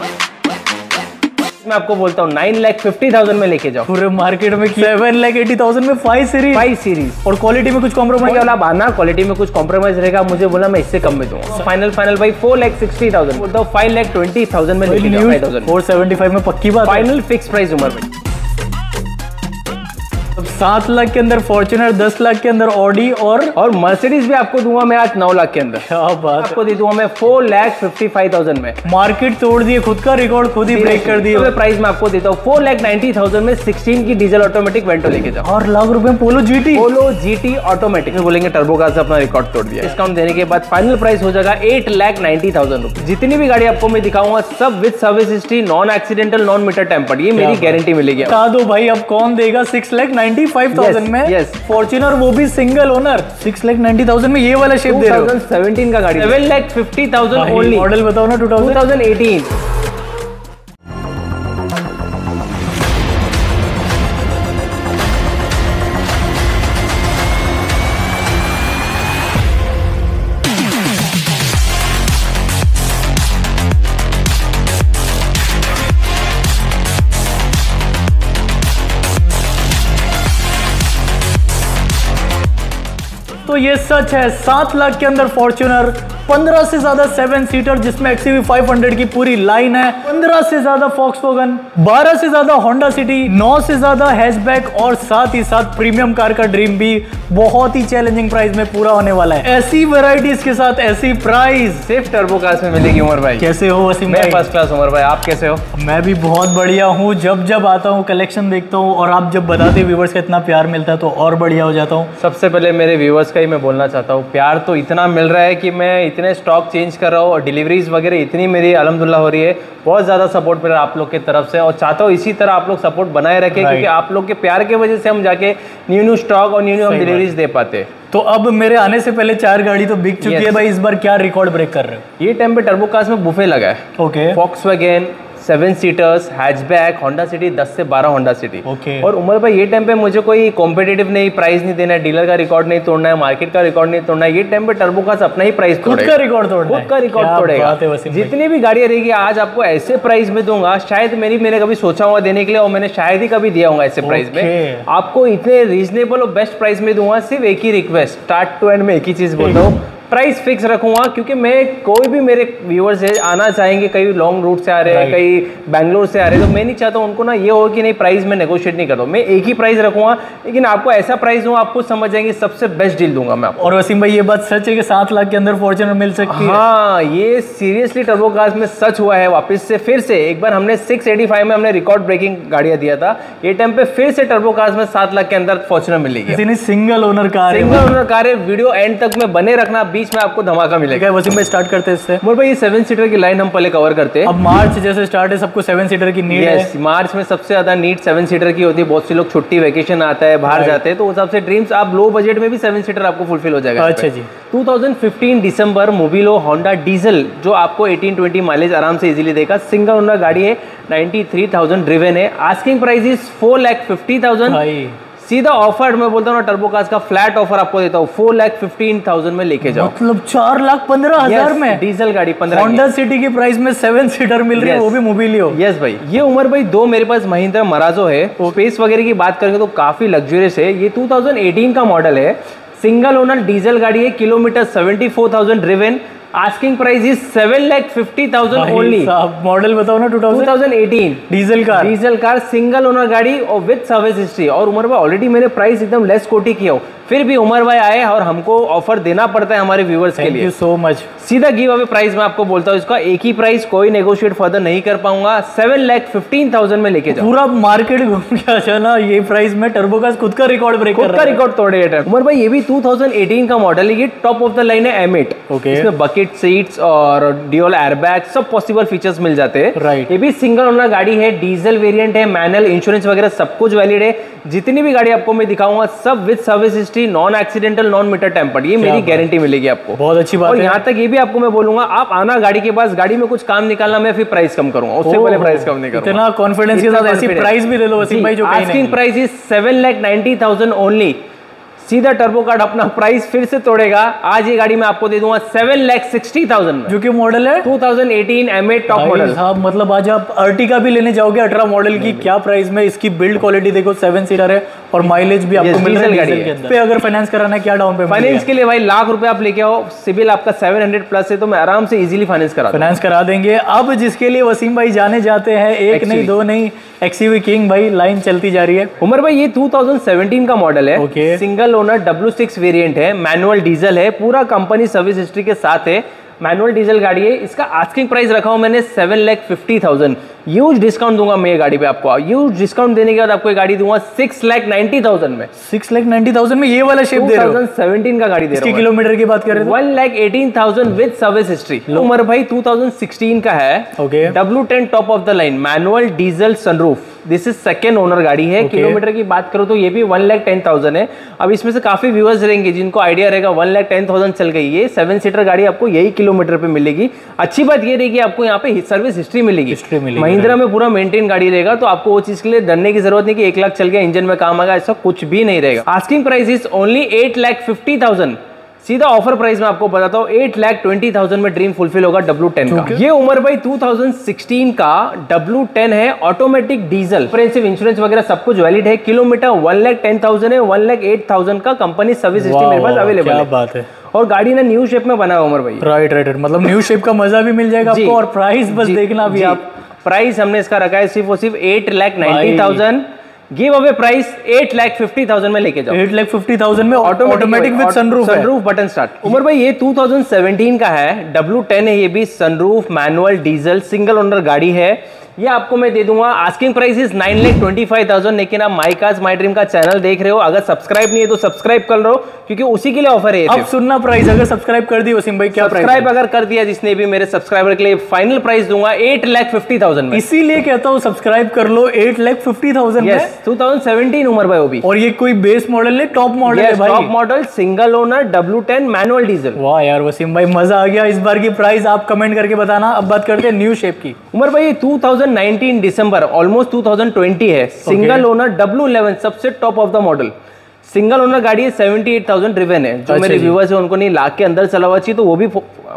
मैं आपको बोलता हूँ 9,50,000 में लेके जाओ। पूरे मार्केट में 7,80,000 में 5 सीरीज और क्वालिटी में कुछ कॉम्प्रोमाइज वाला आना, क्वालिटी में कुछ कॉम्प्रोमाइज रहेगा। मुझे बोला मैं इससे कम में दूंगा। फाइनल भाई 4,60,000 बोलता हूँ 5,20,000 में लेके जाओ। 475 में पक्की बात, फाइनल फिक्स प्राइस। उम्र में 7 लाख के अंदर फॉर्च्यूनर, 10 लाख के अंदर ऑडी और मर्सिडीज भी आपको दूंगा मैं आज 9 लाख के अंदर। क्या बात, आपको दे दूंगा मैं 4,55,000 में। मार्केट तोड़ दिए, खुद का रिकॉर्ड खुद ही ब्रेक कर दिए। तो प्राइस मैं आपको देता हूँ 4,90,000 में 16 की डीजल ऑटोमेटिक वेंटो लेके जाओ। 4 लाख रुपए पोलो जीटी ऑटोमेटिक। बोलेंगे टर्बो कार से अपना रिकॉर्ड तोड़ दिया। डिस्काउंट देने के बाद फाइनल प्राइस हो जाएगा 8,90,000 रुपए। जितनी भी गाड़ी आपको मैं दिखाऊंगा सब with service history, non accidental, non meter tempered, ये मेरी गारंटी मिलेगी। बता दो भाई अब कौन देगा 6,95,000 में? यस, फॉर्च्यूनर, वो भी सिंगल ओनर 6,90,000 में। ये वाला शेप दे रहा हूं 2017 का गाड़ी 7,50,000 ओनली। मॉडल बताओ ना 2018। तो ये सच है, 7 लाख के अंदर फॉर्च्यूनर, 15 से ज्यादा 7 सीटर जिसमें XUV 500 की पूरी लाइन है, 15 से ज्यादा Volkswagen, 12 से ज्यादा Honda City, 9 से ज्यादा हैचबैक और साथ ही साथ प्रीमियम कार का ड्रीम भी बहुत ही चैलेंजिंग प्राइस में पूरा होने वाला है। ऐसी वैरायटीज के साथ ऐसी प्राइस सिर्फ टर्बो कार्स में मिलेगी। उमर भाई कैसे हो? वसीम भाई फर्स्ट क्लास। उमर भाई आप कैसे हो? मैं भी बहुत बढ़िया हूँ। जब आता हूँ कलेक्शन देखता हूँ और आप जब बताते व्यूवर्स का इतना प्यार मिलता है तो और बढ़िया हो जाता हूँ। सबसे पहले मेरे व्यूवर्स का ही मैं बोलना चाहता हूँ, प्यार तो इतना मिल रहा है कि मैं इतने स्टॉक चेंज कर रहा हूँ और डिलीवरीज वगैरह इतनी मेरी अलहमदुलिल्लाह हो रही है। बहुत ज़्यादा सपोर्ट मिल रहा है आप लोग की तरफ से और चाहता हूँ इसी तरह आप लोग सपोर्ट बनाए रखें, क्योंकि आप लोग के प्यार के वजह से हम जाके न्यू स्टॉक और न्यू हम डिलीवरीज दे पाते। तो अब मेरे आने से पहले 4 गाड़ी तो बिक चुकी है। भाई इस बार क्या रिकॉर्ड ब्रेक कर रहे हो? ये टाइम पे टर्बो कार्स में बुफे लगा है। Okay, Volkswagen 7 seaters, hatchback, Honda City, 10 से 12 Honda City। ओके। और उमर भाई ये टाइम पे मुझे कोई कॉम्पिटेटिव नहीं, प्राइस नहीं देना है, डीलर का रिकॉर्ड नहीं तोड़ना है, मार्केट का रिकॉर्ड नहीं तोड़ना है। ये टाइम पे टर्बो कार्स अपना ही प्राइस तोड़ेगा, खुद का रिकॉर्ड तोड़ेगा। जितनी भी गाड़ियां रहेगी आज आपको ऐसे प्राइस में दूंगा, शायद मैंने कभी सोचा हुआ देने के लिए और मैंने शायद ही कभी दिया होगा ऐसे प्राइस में। आपको इतने रीजनेबल और बेस्ट प्राइस में दूंगा। सिर्फ एक ही रिक्वेस्ट, स्टार्ट टू एंड में एक ही चीज बोलता हूँ, प्राइस फिक्स रखूंगा, क्योंकि मैं कोई भी मेरे व्यूअर्स है आना चाहेंगे, कई लॉन्ग रूट से आ रहे हैं, कई बैंगलोर से आ रहे हैं, तो मैं नहीं चाहता उनको ना ये हो कि नहीं प्राइस में नेगोशिएट नहीं करता। मैं एक ही प्राइस रखूंगा, लेकिन आपको ऐसा प्राइस दूंगा आप कुछ समझ जाएंगे, सबसे बेस्ट डील दूंगा मैं आपको। और वसीम भाई ये बात सच है कि 7 लाख के अंदर फॉर्च्यूनर मिल सकती है? हाँ, ये सीरियसली टर्बो कार्स में सच हुआ है। वापस से फिर से एक बार हमने 685 में हमने रिकॉर्ड ब्रेकिंग गाड़ियां दिया था, ये टाइम पे फिर से टर्बो कार्स में 7 लाख के अंदर फॉर्च्यूनर मिलेगी। सिंगल ओनर कार है। वीडियो एंड तक में बने रखना, बीच में आपको धमाका मिलेगा। वसीम भाई स्टार्ट करते हैं इससे। भाई ये 7 सीटर की लाइन हम पहले कवर करते हैं। अब मार्च जैसे स्टार्ट है, सबको 7 सीटर की नीड है। मार्च में सबसे ज्यादा नीड 7 सीटर की होती है। बहुत से लोग छुट्टी वेकेशन आता है, बाहर जाते हैं, तो उस हिसाब से ड्रीम्स आप लो बजट में भी 7 सीटर आपको फुलफिल हो जाएगा। अच्छा जी, 2015 दिसंबर मोबिलो होंडा डीजल जो आपको 18-20 माइलेज आराम से इजीली देगा। सिंगल ओनर गाड़ी है, 93,000 ड्रिवेन है, आस्किंग प्राइस इज 4,50,000। सीधा ऑफर मैं बोलता हूँ ना, टर्बो कार्स का फ्लैट ऑफर आपको देता हूँ 4,15,000 में लेके जाओ। मतलब 4,15,000 में डीजल गाड़ी 15 Honda City की प्राइस में 7 सीटर मिल रही है, वो भी मोबिलियो। यस भाई, ये उमर भाई 2 मेरे पास महिंद्रा मराजो है। स्पेस वगैरह की बात करेंगे तो काफी लग्जरियस है। ये 2018 का मॉडल है, सिंगल ओनर डीजल गाड़ी है, kilometre 74,000 driven, asking price is 7,50,000 only. Model बताओ ना 2018 डीजल कार, सिंगल ओनर गाड़ी और विद सर्विस हिस्ट्री। और उमर भाई ऑलरेडी मैंने प्राइस एकदम लेस कोटी किया हो, फिर भी उमर भाई आए और हमको ऑफर देना पड़ता है हमारे व्यूवर्स के लिए। So much. सीधा गिव अवे प्राइस मैं आपको बोलता हूँ, इसका एक ही प्राइस, कोई नेगोशिएट फर्दर नहीं कर पाऊंगा। 7,15,000 में लेके जाओ। पूरा मार्केट घूम के आया ना, ये प्राइस में टर्बो कार्स खुद का रिकॉर्ड ब्रेक कर रहा है, खुद का रिकॉर्ड तोड़ रहा है। उमर भाई ये भी 2018 का मॉडल है, ये टॉप ऑफ द लाइन है M8। ओके, इसमें बकेट सीट्स और ड्यूल एयरबैग सब पॉसिबल फीचर्स मिल जाते हैं। राइट, ये भी सिंगल ओनर गाड़ी है, डीजल वेरिएंट है, मैनुअल, इंश्योरेंस वगैरह सब कुछ वैलिड है। जितनी भी गाड़ी आपको मैं दिखाऊंगा सब with service history, non accidental, non meter tempered, ये मेरी गारंटी मिलेगी आपको। बहुत अच्छी बात है। और यहाँ तक ये भी आपको मैं बोलूंगा, आप आना गाड़ी के पास, गाड़ी में कुछ काम निकालना, मैं फिर प्राइस कम करूंगा, उससे पहले प्राइस कम नहीं करूंगा। इतना कॉन्फिडेंस के साथ ऐसी प्राइस भी दे दो वसीम भाई जो कहीं नहीं। Asking price is 7,90,000 only. सीधा टर्बो कार्ड अपना प्राइस फिर से तोड़ेगा। आज ये गाड़ी मैं आपको दे दूंगा 7,60,000 जो कि मॉडल है 2018 M8 टॉप मॉडल। साहब मतलब आज आप अर्टिगा भी लेने जाओगे 18 मॉडल की, क्या प्राइस में। इसकी बिल्ड क्वालिटी देखो, 7 सीटर है और माइलेज भी आपको मिल रही है। इस पे अगर फाइनेंस कराना है क्या डाउन पेमेंट? फाइनेंस के लिए भाई लाख रुपए आप लेके आओ, सिविल आपका 700 प्लस है तो मैं आराम से इजीली फाइनेंस करा देंगे। अब जिसके लिए वसीम भाई जाने जाते हैं, एक नहीं दो नहीं, XUV किंग भाई, लाइन चलती जा रही है। उमर भाई ये 2017 का मॉडल है, सिंगल ओनर W6 वेरिएंट है, मैनुअल डीजल है, पूरा कंपनी सर्विस हिस्ट्री के साथ है, मैनुअल डीजल गाड़ी है। इसका आस्किंग प्राइस रखा हूँ मैंने 7,50,000। ह्यूज डिस्काउंट दूंगा मैं ये गाड़ी पे आपको। ह्यूज डिस्काउंट देने के बाद आपको ये गाड़ी दूंगा 6,90,000 में। 6,90,000 में ये वाला शेप दे रहा हूं। 2017 का गाड़ी दे रहा हूं। किलोमीटर की बात कर रहे हैं 1,18,000 विद सर्विस हिस्ट्री। उमर भाई 2016 का है, W10 top of the line, manual diesel sunroof, this is second owner गाड़ी है। किलोमीटर की बात करो तो ये भी 1,10,000 है। अब इसमें से काफी व्यूअर्स रहेंगे जिनको आइडिया रहेगा 1,10,000 चल गई ये 7 सीटर गाड़ी, आपको यही किलोमीटर पे मिलेगी। अच्छी बात ये रहेगी आपको यहाँ पे सर्विस हिस्ट्री मिलेगी, महिंद्रा में पूरा मेंटेन गाड़ी रहेगा, तो आपको वो चीज के लिए डरने की जरूरत नहीं कि 1 लाख चल गया इंजन में काम आएगा, ऐसा कुछ भी नहीं रहेगा। Asking price is only 8,50,000। सीधा ऑफर प्राइस में आपको बताता हूँ 8,20,000 में ड्रीम फुलफिल होगा W10 का। ये उमर भाई 2016 का W10 है, ऑटोमेटिक डीजल, कॉम्प्रिहेंसिव इंश्योरेंस वगैरह सब कुछ वैलिड है। किलोमीटर 1,10,000 है, 1,08,000 का कंपनी सर्विस सिस्टम मेरे पास अवेलेबल है। क्या बात है। और गाड़ी ना न्यू शेप में बना है उमर भाई। राइट राइट, मतलब न्यू शेप का मजा भी मिल जाएगा आपको, और प्राइस बस देखना भी आप। प्राइस हमने इसका रखा है सिर्फ और सिर्फ 8,90,000। गिव अवे प्राइस 8,50,000 में लेके जाओ। 8,50,000 में automatic with sunroof button start. Umar भाई ये 2017 का है, W10 है, ये भी sunroof, manual diesel, single owner गाड़ी है। ये आपको मैं दे दूंगा, आस्किंग प्राइस इज 9,25,000। लेकिन आप माय कार्स माय ड्रीम का चैनल देख रहे हो, अगर सब्सक्राइब नहीं है तो सब्सक्राइब कर लो, क्योंकि उसी के लिए ऑफर है। अब सुनना प्राइस, अगर सब्सक्राइब कर दी वसीम भाई, क्या प्राइस? सब्सक्राइब अगर कर दिया जिसने भी, मेरे सब्सक्राइबर के लिए फाइनल प्राइस दूंगा 8,50,000। इसीलिए कहता हूँ सब्सक्राइब कर लो 8,50,000। 2017 उमर भाई वो भी, और ये कोई बेस मॉडल है, टॉप मॉडल है भाई, top model, single owner, W10, manual diesel. वाह यार वसीम भाई मजा आ गया। इस बार की प्राइस आप कमेंट करके बताना। अब बात करते हैं न्यू शेप की। उमर भाई 2019 दिसंबर, ऑलमोस्ट 2020 है, सिंगल ओनर W11, सबसे top of the model, single owner गाड़ी है, 78,000 ड्रिवन है। जो मेरे व्यूअर्स हैं उनको नहीं, लाख के अंदर चला हुआ चाहिए तो वो भी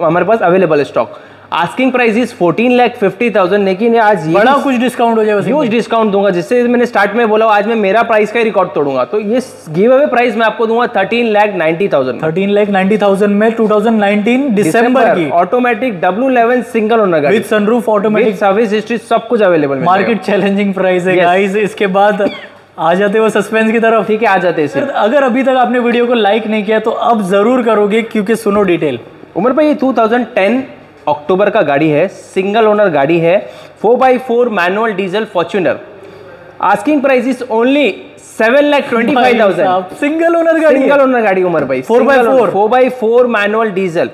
हमारे पास अवेलेबल है स्टॉक। Asking price is 14,50,000। लेकिन आज बड़ा कुछ डिस्काउंट हो जाएगा, ह्यूज डिस्काउंट दूंगा, जिससे मैंने स्टार्ट में बोला आज मैं मेरा प्राइस का ही रिकॉर्ड तोड़ूंगा। तो ये गिव अवे प्राइस मैं आपको दूंगा 13,90,000। 13,90,000 में 2019 दिसंबर की ऑटोमेटिक W11 सिंगल ओनर गाड़ी with sunroof, automatic, service history, सब कुछ अवेलेबल है। मार्केट चैलेंजिंग प्राइस है गाइस। इसके बाद आ जाते वो सस्पेंस की तरफ, ठीक है आ जाते। अगर अभी तक आपने वीडियो को लाइक नहीं किया तो अब जरूर करोगे, क्योंकि सुनो डिटेल। उमर भाई 2010 अक्टूबर का गाड़ी है, सिंगल ओनर गाड़ी है, 4x4 manual diesel Fortuner. Asking price is only 7,25,000। Single owner गाड़ी, सिंगल ओनर गाड़ी उमर भाई, 4x4 मैनुअल डीजल,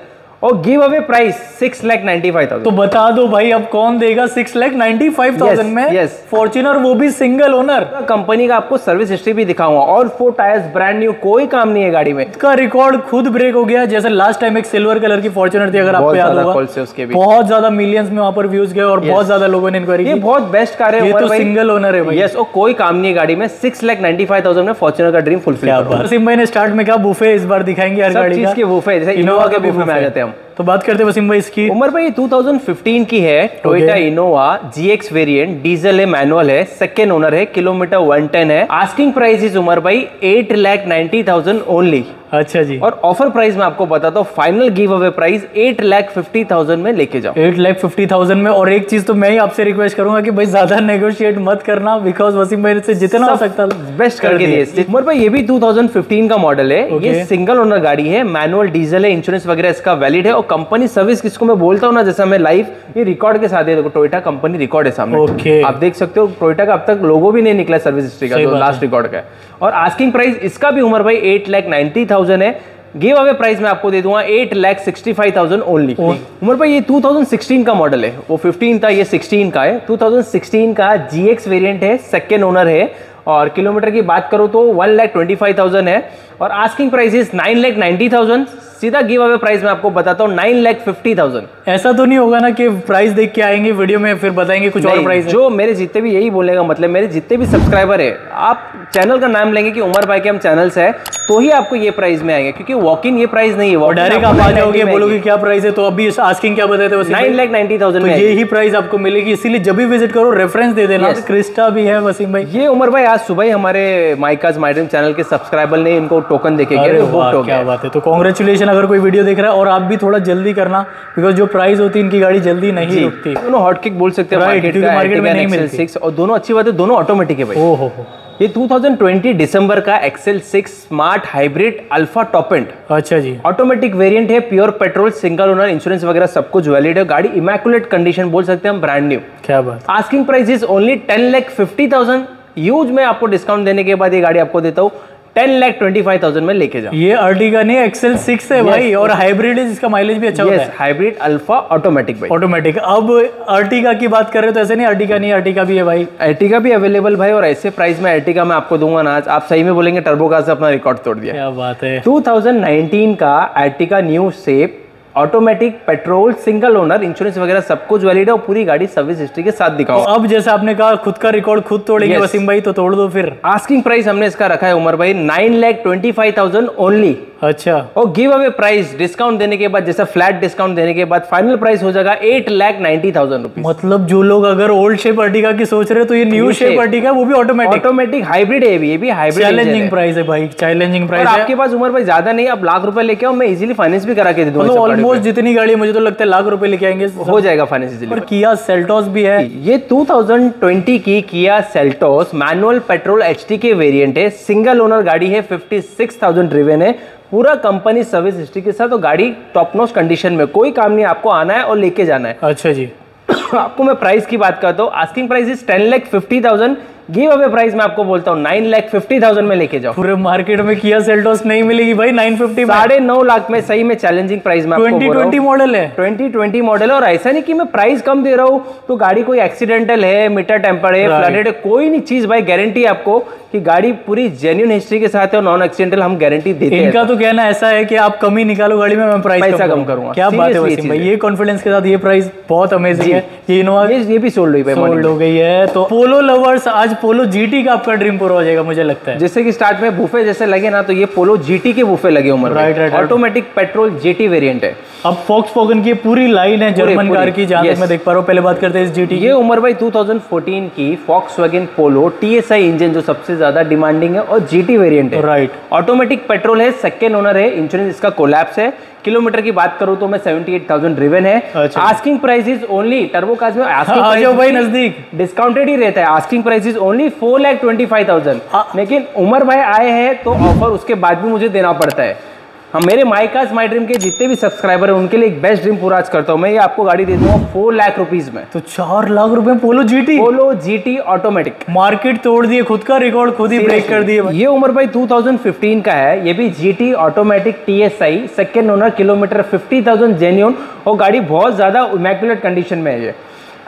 और गिव अवे प्राइस 6,95,000। तो बता दो भाई अब कौन देगा 6,95,000 में? यस, फॉर्च्यूनर, वो भी सिंगल ओनर। कंपनी का आपको सर्विस हिस्ट्री भी दिखाऊंगा, और 4 टायर्स ब्रांड न्यू, कोई काम नहीं है गाड़ी में। इसका रिकॉर्ड खुद ब्रेक हो गया, जैसे लास्ट टाइम एक सिल्वर कलर की फॉर्च्यूनर थी, अगर आपको याद होगा, बहुत ज्यादा मिलियंस में वहां पर व्यूज गए और बहुत ज्यादा लोगों ने इंक्वायरी की। ये बहुत बेस्ट कार है, ये तो सिंगल ओनर है भाई, यस, और कोई काम नहीं है गाड़ी में। 6,95,000 में फॉर्च्यूनर का ड्रीम फुलफिल हुआ। वसीम भाई ने स्टार्ट में कहा बुफे इस बार दिखाएंगे हर गाड़ी का, बुफे, जैसे इनोवा के बुफे में आ जाते हैं। तो बात करते हैं वसीम भाई इसकी। उमर भाई 2015 की है, Toyota Innova, GX variant, diesel है, मैनुअल है, सेकंड ओनर है, किलोमीटर 110 है। आस्किंग प्राइस इज उमर भाई 8,90,000 ओनली। अच्छा जी, और ऑफर प्राइस में आपको बताता हूँ, फाइनल गिव अवे प्राइस 8,50,000 में लेके जाओ। 8,50,000 में। और एक चीज तो मैं ही आपसे रिक्वेस्ट करूंगा कि भाई ज्यादा नेगोशिएट मत करना, बिकॉज वसीम भाई से जितना हो सकता बेस्ट करके दिए। उमर भाई ये भी 2015 का मॉडल है, ये सिंगल ओनर गाड़ी है, मैनुअल डीजल है, इंश्योरेंस वगैरह इसका वैलिड है, और कंपनी सर्विस किसको मैं बोलता हूँ ना, जैसा मैं लाइफ, ये रिकॉर्ड के साथ है, देखो टोयोटा कंपनी रिकॉर्ड है सामने, आप देख सकते हो। टोयोटा का अब तक लोगो भी नहीं निकला सर्विस हिस्ट्री का, जो लास्ट रिकॉर्ड का। और आस्किंग प्राइस इसका भी उमर भाई 8,90,000 है, गिव अवे प्राइस में आपको दे दूंगा 8,65,000 ओनली। उमर भाई ये 2016 का मॉडल है, वो 15 था, ये 16 का है, 2016 का GX वेरिएंट है, सेकंड ओनर है, और किलोमीटर की बात करो तो 1,25,000 है, और आस्किंग प्राइस इज 9,90,000। सीधा गिव अवे प्राइस में आपको बताता हूँ 9,50,000। ऐसा तो नहीं होगा ना कि प्राइस देख के आएंगे वीडियो में फिर बताएंगे कुछ और प्राइस? जो मेरे जितने भी, यही बोलने का मतलब मेरे जितने भी सब्सक्राइबर है, आप चैनल का नाम लेंगे कि उमर भाई के हम चैनल से है तो ही आपको ये प्राइस में आएंगे, क्योंकि वॉक इन ये प्राइस नहीं है। डायरेक्ट आप आ जाओगे बोलोगे क्या प्राइस है, तो अभी आस्किंग क्या बताते हो 9,90,000 में यही प्राइस आपको मिलेगी। इसीलिए जब भी विजिट करो रेफरेंस दे देना। क्रिस्टा भी है वसीम भाई। ये उमर भाई आज सुबह हमारे my car my dream channel के सब्सक्राइबर ने इनको टोकन देके क्या बात है। तो कांग्रेचुलेशन अगर कोई वीडियो देख रहा है, और आप भी थोड़ा जल्दी करना बिकॉज जो प्राइस होती है इनकी गाड़ी जल्दी नहीं होती। दोनों हॉटकिक बोल सकते हैं मार्केट में नहीं मिलती, और दोनों अच्छी बात है दोनों ऑटोमेटिक है भाई। ओहो ये 2020 दिसंबर का XL6 smart hybrid alpha top end, अच्छा जी, ऑटोमेटिक वेरिएंट है, pure petrol, single owner, insurance वगैरह सब कुछ वैलिड है। गाड़ी इमैकुलेट कंडीशन बोल सकते हैं हम, ब्रांड न्यू। क्या बात। Asking price is only 10,50,000। Use में आपको डिस्काउंट देने के बाद ये गाड़ी आपको देता हूँ 10,25,000 में लेके जाओ। ये अर्टिगा नहीं XL6 है भाई, और हाइब्रिड है जिसका माइलेज भी अच्छा होता है। हाइब्रिड अल्फा ऑटोमेटिक भाई, ऑटोमेटिक। अब अर्टिगा की बात कर रहे हो तो ऐसे नहीं अर्टिगा नहीं, अर्टिगा भी है भाई, अर्टिगा भी अवेलेबल भाई, और ऐसे प्राइस में अर्टिगा मैं आपको दूंगा ना आज, आप सही में बोलेंगे टर्बो कार से अपना रिकॉर्ड तोड़ दिया। क्या बात है। 2019 का Ertiga new shape, automatic, petrol, single owner, insurance वगैरह सब कुछ वैलिड है, और पूरी गाड़ी सर्विस हिस्ट्री के साथ दिखाओ। तो अब जैसे आपने कहा खुद का रिकॉर्ड खुद तोड़ेंगे वसीम भाई, तो तोड़ दो फिर। आस्किंग प्राइस हमने इसका रखा है उमर भाई 9,25,000 ओनली। अच्छा। और गिव अवे प्राइस डिस्काउंट देने के बाद, जैसा फ्लैट डिस्काउंट देने के बाद फाइनल प्राइस हो जाएगा 8,90,000 रुपीज। मतलब जो लोग अगर ओल्ड शेप अर्टिगा की सोच रहे तो ये न्यू शेप अर्टिगा, वो भी ऑटोमेटिक हाइब्रिड है, ये भी हाइब्रिड। चैलेंजिंग प्राइस है भाई, चैलेंजिंग प्राइस है। आपके पास उमर भाई ज्यादा नहीं, आप लाख रुपए लेके आओ, मैं इजिली फाइनेंस भी करा के दे दूंगा। जितनी गाड़ी मुझे तो लगता है लाख रुपए लेके आएंगे हो जाएगा फाइनेंस। पर किया सेल्टोस भी है, ये 2020 की Kia Seltos manual petrol HT के वेरिएंट है, सिंगल ओनर गाड़ी है, 56,000 ड्रिवेन है, पूरा कंपनी सर्विस हिस्ट्री के साथ, तो गाड़ी टॉप नॉच कंडीशन में, कोई काम नहीं, आपको आना है और लेके जाना है। अच्छा जी। आपको मैं प्राइस की बात करता हूँ, asking price is 10,50,000, give away price में आपको बोलता हूँ 9,50,000 में लेके जाओ। पूरे मार्केट में किया सेल्टोस नहीं मिलेगी भाई 950, 9.5 लाख में, सही में चैलेंजिंग प्राइस में। 2020 मॉडल है, 2020 मॉडल है, और ऐसा नहीं कि मैं प्राइस कम दे रहा हूँ तो गाड़ी कोई एक्सीडेंटल है, मीटर टेम्पर है, फ्लडेड है, कोई नहीं चीज भाई। गारंटी आपको कि गाड़ी पूरी जेन्युइन हिस्ट्री के साथ है, नॉन एक्सीडेंटल, हम गारंटी देते हैं। इनका तो कहना ऐसा है कि आप कमी निकालो गाड़ी में, मैं प्राइस कम करूंगा। क्या बात है, ये कॉन्फिडेंस के साथ ये प्राइस बहुत अमेजिंग है। ये इनोवा ये भी सोल्ड हो गई है। तो पोलो लवर्स, आज पोलो जीटी का आपका ड्रीम पूरा हो जाएगा मुझे लगता है। जैसे कि स्टार्ट में बुफे जैसे लगे ना, तो ये पोलो जीटी के बुफे लगे Umar. Right. Automatic petrol GT variant है। अब Volkswagen की पूरी लाइन है जर्मन कार की, जहां तक मैं देख पा रहा हूं। पहले बात करते हैं इस जीटी की। ये उमर भाई 2014 की Volkswagen पोलो TSI इंजन जो सबसे ज्यादा डिमांडिंग है, और जीटी वेरिएंट है। राइट। ऑटोमेटिक पेट्रोल है, सेकंड ओनर है, इंश्योरेंस इसका कोलैप्स है। किलोमीटर की बात करूं तो मैं 78,000 ड्रिवन है। Asking price is only, turbo cars में आस्किंग प्राइस जो भाई नजदीक डिस्काउंटेड ही रहता है, आस्किंग प्राइस इज ओनली 4,25,000। लेकिन उमर भाई आए हैं तो ऑफर उसके बाद भी मुझे देना पड़ता है। हम मेरे माय कार्स माय ड्रीम के जितने भी सब्सक्राइबर हैं उनके लिए एक बेस्ट ड्रीम पूरा आज करता हूँ मैं। ये आपको गाड़ी दे दूंगा 4 लाख रुपीस में। तो 4 लाख रुपए Polo GT, Polo GT automatic, market तोड़ दिए, खुद का रिकॉर्ड खुद ही ब्रेक कर दिए। ये उमर भाई 2015 का है, ये भी GT automatic TSI, second owner, kilometre 50,000 genuine, और गाड़ी बहुत ज्यादा इमैक्युलेट कंडीशन में है। ये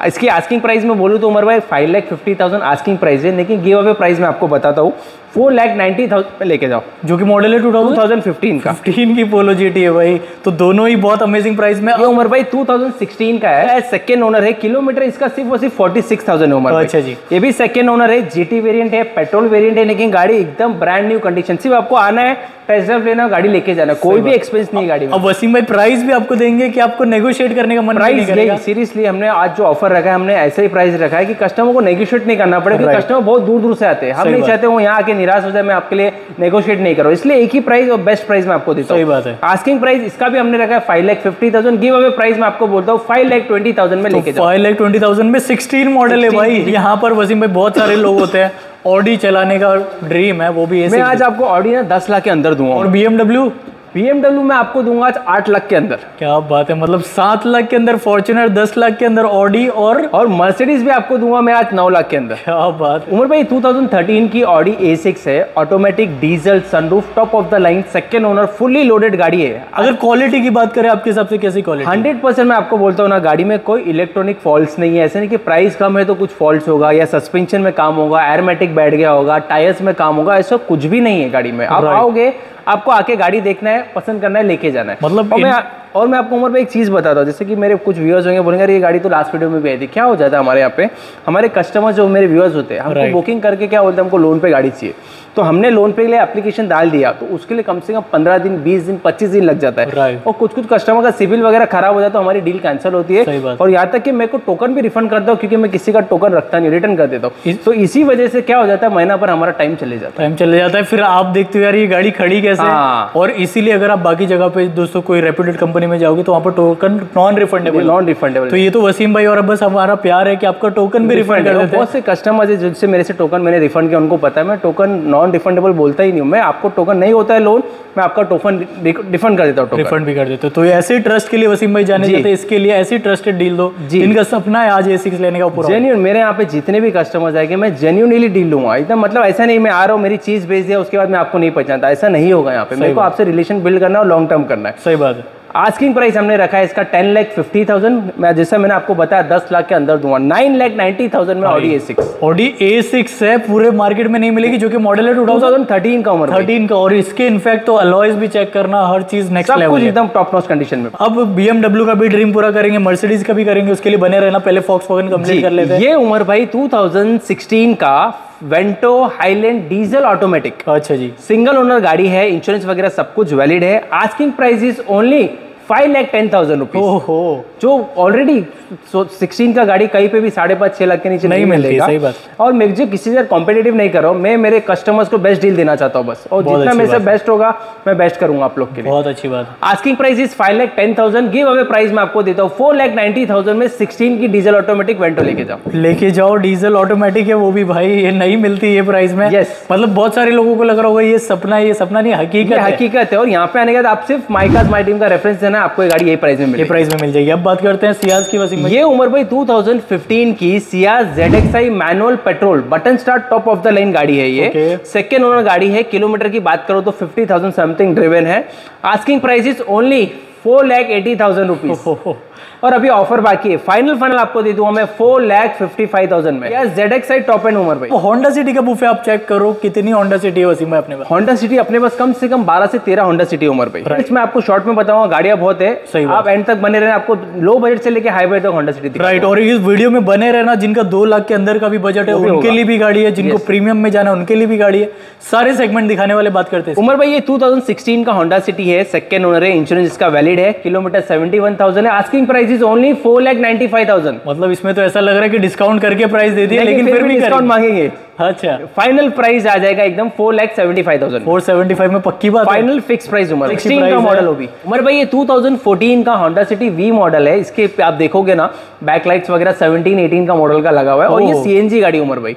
इसकी आस्किंग प्राइस में बोलूँ तो उमर भाई 5,50,000 आस्किंग प्राइस है, लेकिन गिव अवे प्राइस में आपको बताता हूँ 4,90,000 में लेके जाओ, जो कि मॉडल है 2015 का। 15 की पोलो जीटी है भाई, तो दोनों ही बहुत अमेजिंग प्राइस में। ये उमर भाई 2016 का है, सेकंड ओनर है, किलोमीटर इसका सिर्फ और सिर्फ 46,000 है उमर। अच्छा जी। ये भी सेकंड ओनर है, जीटी वेरिएंट है, पेट्रोल वेरिएंट है, लेकिन गाड़ी एकदम ब्रांड न्यू कंडीशन। सिर्फ आपको आना है, टेस्ट ड्राइव लेना, गाड़ी लेके जाना, कोई भी एक्सपेंस नहीं गाड़ी में। अब वसीम भाई प्राइस भी आपको देंगे कि आपको नेगोशिएट करने का मन नहीं करेगा। सीरियसली हमने आज जो ऑफर रखा है, हमने ऐसा ही प्राइस रखा है कि कस्टमर को नेगोशिएट नहीं करना पड़े, क्योंकि कस्टमर बहुत दूर दूर से आते हैं। हम नहीं चाहते वो यहाँ आके निराश हो जाए। मैं आपके लिए नेगोशिएट नहीं कर रहा, इसलिए एक ही प्राइस और बेस्ट प्राइस में आपको देता हूं। सही बात है। आस्किंग प्राइस इसका भी हमने रखा है 5,50,000, गिव अवे प्राइस में आपको बोलता हूं 5,20,000 में लेके जाओ। 5,20,000 में 16 मॉडल है भाई। यहाँ पर वसीम भाई बहुत सारे लोग होते हैं, ऑडी चलाने का ड्रीम है, वो भी ऐसे। मैं आज आपको ऑडी ना 10 लाख के अंदर दूंगा, और BMW में आपको दूंगा आज 8 लाख के अंदर। क्या बात है, मतलब 7 लाख के अंदर फॉर्च्यूनर, 10 लाख के अंदर ऑडी, और मर्सिडीज भी आपको दूंगा मैं आज 9 लाख के अंदर। क्या बात। उमर भाई 2013 की ऑडी A6 है, automatic, diesel, sunroof, top of the line, second owner, fully loaded गाड़ी है। अगर क्वालिटी की बात करें आपके हिसाब से कैसी क्वालिटी? 100% मैं आपको बोलता हूँ ना, गाड़ी में कोई इलेक्ट्रॉनिक फॉल्ट नहीं है। ऐसे नहीं कि प्राइस कम है तो कुछ फॉल्ट होगा, या सस्पेंशन में काम होगा, एयरमेटिक बैठ गया होगा, टायर्स में काम होगा, ऐसा कुछ भी नहीं है गाड़ी में। आप आओगे आपको आके गाड़ी देखना है, पसंद करना है, लेके जाना है। मतलब और मैं आपको उमर भाई एक चीज़ बताता हूँ, जैसे कि मेरे कुछ व्यूअर्स होंगे बोलेंगे अरे ये गाड़ी तो लास्ट वीडियो में भी आई थी। क्या हो जाता है हमारे यहाँ पे, हमारे कस्टमर जो मेरे व्यूअर्स होते हैं हमको बुकिंग करके क्या बोलते हैं, हमको लोन पे गाड़ी चाहिए, तो हमने लोन पे के लिए एप्लीकेशन डाल दिया तो उसके लिए कम से कम 15 दिन 20 दिन 25 दिन लग जाता है। और कुछ कस्टमर का सिविल वगैरह खराब हो जाता है, हमारी डील कैंसिल होती है। और यहाँ तक कि मेरे को टोकन भी रिफंड करता हूँ, क्योंकि मैं किसी का टोकन रखता नहीं, रिटर्न कर देता हूँ। तो इसी वजह से क्या हो जाता है, महीना पर हमारा टाइम चले जाता है। फिर आप देखते हो यार ये गाड़ी खड़ी कैसे। और इसीलिए अगर आप बाकी जगह पे दोस्तों कोई रेप्यूटेड कंपनी में जाओगे तो वहाँ पर टोकन नॉन रिफंडेबल। तो ये तो वसीम भाई और बस हमारा प्यार है कि आपका टोकन भी रिफंड कर देते हैं। बहुत से कस्टमर्स है जिनसे मेरे से टोकन मैंने रिफंड किया, उनको पता है मैं टोकन नॉन रिफंडेबल बोलता ही नहीं हूँ। मैं आपको टोकन नहीं होता है लोन, मैं आपका टोकन रिफंड कर देता हूँ, रिफंड भी कर देता हूँ। तो ऐसे ट्रस्ट के लिए वसीम भाई जाने जाते हैं, इसके लिए ऐसी ट्रस्टेड डील दो। इनका सपना है आज A6 लेने का पूरा। जेन्युइन मेरे यहाँ पे जितने भी कस्टमर्स आएंगे मैं जेन्युइनली डील दूंगा, इतना मतलब ऐसा नहीं मैं आ रहा हूँ मेरी चीज बेच दिया उसके बाद मैं आपको नहीं पहचानता, ऐसा नहीं होगा। यहाँ पे मेरे को आपसे रिलेशन बिल्ड करना और लॉन्ग टर्म करना है। सही बात है। आस्किंग प्राइस हमने रखा है इसका 10,50,000। मैं जैसा मैंने आपको बताया 10 लाख के अंदर दूंगा। 9,90,000 में Audi A6 है, पूरे मार्केट में नहीं मिलेगी, जो कि मॉडल है 2013 का, 13 का। और इसके इनफैक्ट तो अलॉयज भी चेक करना, हर चीज नेक्स्ट लेवल, सब कुछ एकदम टॉप नॉच कंडीशन में। अब BMW का भी ड्रीम पूरा करेंगे, मर्सिडीज का भी करेंगे, उसके लिए बने रहना। पहले Volkswagen कंप्लीट कर लेते हैं। ये उमर भाई 2016 का वेंटो हाईलैंड डीजल ऑटोमेटिक, अच्छा जी, सिंगल ओनर गाड़ी है, इंश्योरेंस वगैरह सब कुछ वैलिड है। Asking price is only 5,10,000 rupees. ओहो, जो ऑलरेडी 16 का गाड़ी कहीं पे भी 5.5-6 लाख के नीचे नहीं मिलेगा। सही बात। और मैं जो किसी से कॉम्पिटेटिव नहीं कर रहा हूँ, मैं मेरे कस्टमर्स को बेस्ट डील देना चाहता हूँ बस, और जितना मेरे से बेस्ट होगा मैं बेस्ट करूंगा आप लोग के लिए। बहुत अच्छी बात। Asking price is 5,10,000। Give away price मैं आपको देता हूँ 4,90,000 में 16 की डीजल ऑटोमेटिक वेंटो लेके जाओ। डीजल ऑटोमेटिक है वो भी भाई, ये नहीं मिलती ये प्राइस में। मतलब बहुत सारे लोगों को लग रहा होगा ये सपना नहीं, हकीकत है। और यहाँ पे आने के बाद आप सिर्फ माय कार माय ड्रीम का रेफरेंस देना, आपको ये गाड़ी यही प्राइस में मिल जाएगी। अब बात करते हैं सियाज की। वसीम ये उमर भाई 2015 की Ciaz ZXI manual petrol button start top of the line गाड़ी है। ये सेकंड ओनर गाड़ी है। किलोमीटर की बात करो तो 50,000 समथिंग ड्रिवन है। Asking price is only 4,80,000 rupees. और अभी ऑफर बाकी है, फाइनल आपको दे दूंगा मैं 4,55,000 में। यार ZXI टॉप एंड उमर भाई। तो Honda City का बुफे आप चेक करो, कितनी Honda City है वसीम भाई अपने पास। Honda City अपने पास कम से कम 12 से 13 Honda City उमर भाई। इसमें आपको शॉर्ट में बताऊंगा, गाड़ियां बहुत है। सही बात। आप एंड तक बने रहना, आपको लो बजट से लेकर हाई बजट तक Honda City। राइट। और इस वीडियो में बने रहना, जिनका 2 लाख के अंदर का भी बजट है उनके लिए भी गाड़ी है, जिनको प्रीमियम में जाना है उनके लिए भी गाड़ी है। सारे सेगमेंट दिखाने वाले। बात करते हैं उमर भाई, ये 2016 का Honda City है, सेकंड ओनर है, इंश्योरेंस इसका वैलिड है, किलोमीटर 71,000 है। Asking price only 4,95,000। मतलब इसमें तो ऐसा लग रहा है कि डिस्काउंट करके प्राइस दे दिया, लेकिन फिर भी डिस्काउंट मांगेंगे। अच्छा, फाइनल प्राइस आ जाएगा एकदम 4,75,000। 4,75,000 में पक्की बात। Final fix price Umar. 16 का मॉडल होगी उमर भाई। ये 2014 का Honda City V मॉडल है। इसके आप देखोगे ना बैकलाइट्स वगैरह 17-18 का मॉडल का लगा हुआ है। और ये CNG गाड़ी उमर भाई।